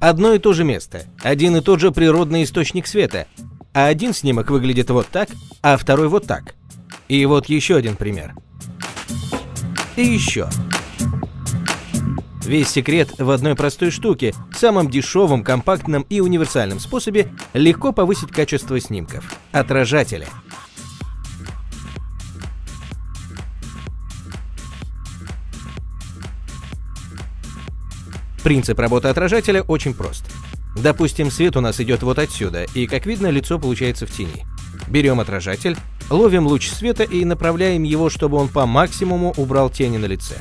Одно и то же место, один и тот же природный источник света, а один снимок выглядит вот так, а второй вот так. И вот еще один пример. И еще. Весь секрет в одной простой штуке, самом дешевом, компактном и универсальном способе легко повысить качество снимков – отражателя. Принцип работы отражателя очень прост. Допустим, свет у нас идет вот отсюда, и, как видно, лицо получается в тени. Берем отражатель, ловим луч света и направляем его, чтобы он по максимуму убрал тени на лице.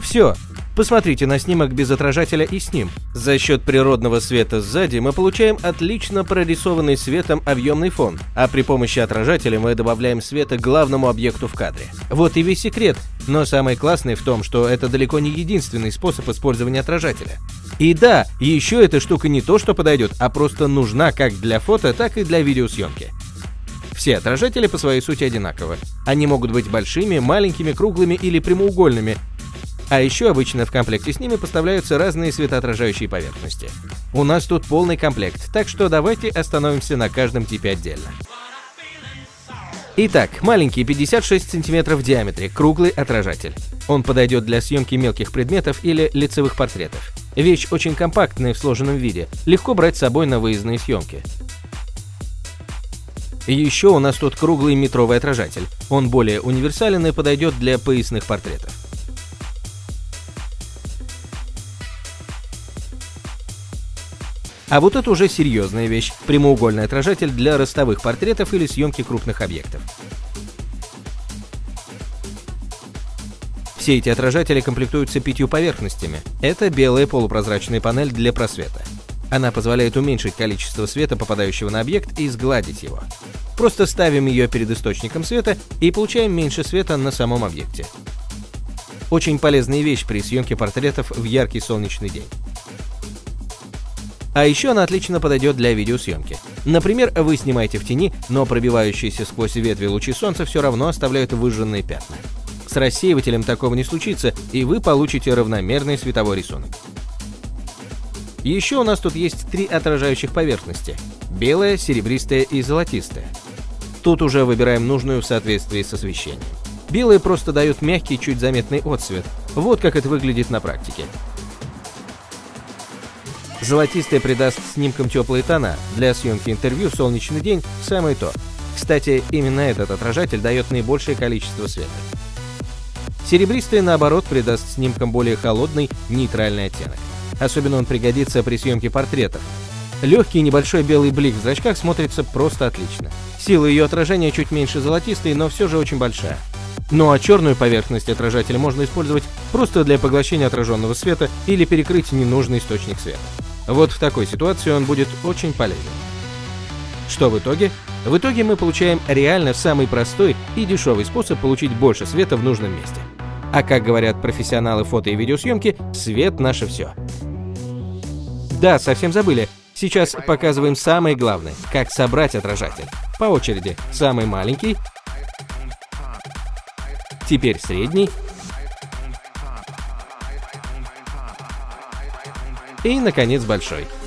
Все. Посмотрите на снимок без отражателя и с ним. За счет природного света сзади мы получаем отлично прорисованный светом объемный фон, а при помощи отражателя мы добавляем света к главному объекту в кадре. Вот и весь секрет, но самый классный в том, что это далеко не единственный способ использования отражателя. И да, еще эта штука не то, что подойдет, а просто нужна как для фото, так и для видеосъемки. Все отражатели по своей сути одинаковы. Они могут быть большими, маленькими, круглыми или прямоугольными. А еще обычно в комплекте с ними поставляются разные светоотражающие поверхности. У нас тут полный комплект, так что давайте остановимся на каждом типе отдельно. Итак, маленький 56 см в диаметре, круглый отражатель. Он подойдет для съемки мелких предметов или лицевых портретов. Вещь очень компактная в сложенном виде, легко брать с собой на выездные съемки. Еще у нас тут круглый метровый отражатель. Он более универсален и подойдет для поясных портретов. А вот это уже серьезная вещь – прямоугольный отражатель для ростовых портретов или съемки крупных объектов. Все эти отражатели комплектуются 5 поверхностями. Это белая полупрозрачная панель для просвета. Она позволяет уменьшить количество света, попадающего на объект, и сгладить его. Просто ставим ее перед источником света и получаем меньше света на самом объекте. Очень полезная вещь при съемке портретов в яркий солнечный день. А еще она отлично подойдет для видеосъемки. Например, вы снимаете в тени, но пробивающиеся сквозь ветви лучи солнца все равно оставляют выжженные пятна. С рассеивателем такого не случится, и вы получите равномерный световой рисунок. Еще у нас тут есть 3 отражающих поверхности – белая, серебристая и золотистая. Тут уже выбираем нужную в соответствии с освещением. Белые просто дают мягкий, чуть заметный отсвет. Вот как это выглядит на практике. Золотистая придаст снимкам теплые тона. Для съемки интервью в солнечный день самое то. Кстати, именно этот отражатель дает наибольшее количество света. Серебристая, наоборот, придаст снимкам более холодный, нейтральный оттенок. Особенно он пригодится при съемке портретов. Легкий небольшой белый блик в зрачках смотрится просто отлично. Сила ее отражения чуть меньше золотистой, но все же очень большая. Ну а черную поверхность отражателя можно использовать просто для поглощения отраженного света или перекрыть ненужный источник света. Вот в такой ситуации он будет очень полезен. Что в итоге? В итоге мы получаем реально самый простой и дешевый способ получить больше света в нужном месте. А как говорят профессионалы фото и видеосъемки, свет наше все. Да, совсем забыли. Сейчас показываем самое главное, как собрать отражатель. По очереди. Самый маленький. Теперь средний. И, наконец, большой.